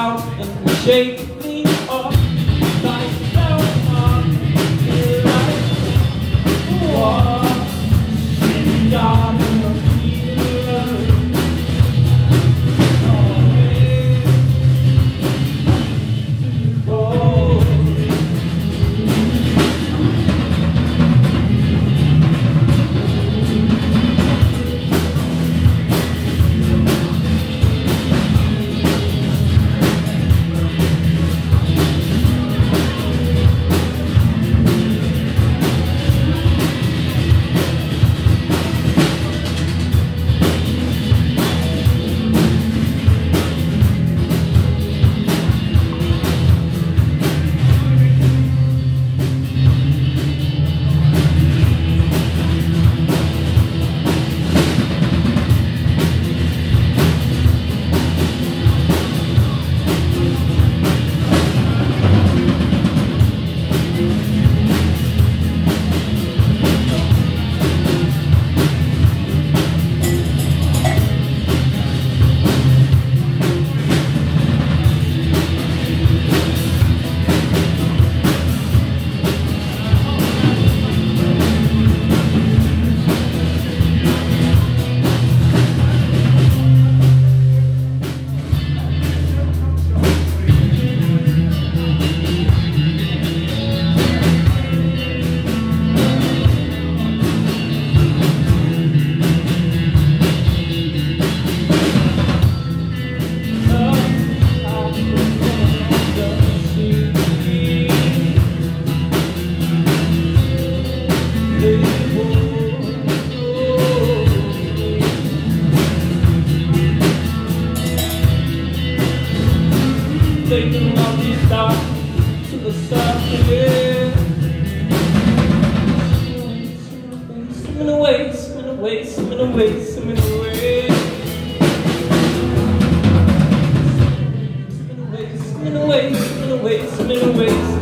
out and shake me off like no one here I was in the dark of fear. Always taking all these dots to the surface. Spin away, spin away, spin away, spin away, spin away. Spin away, spin away, spin away, spin away.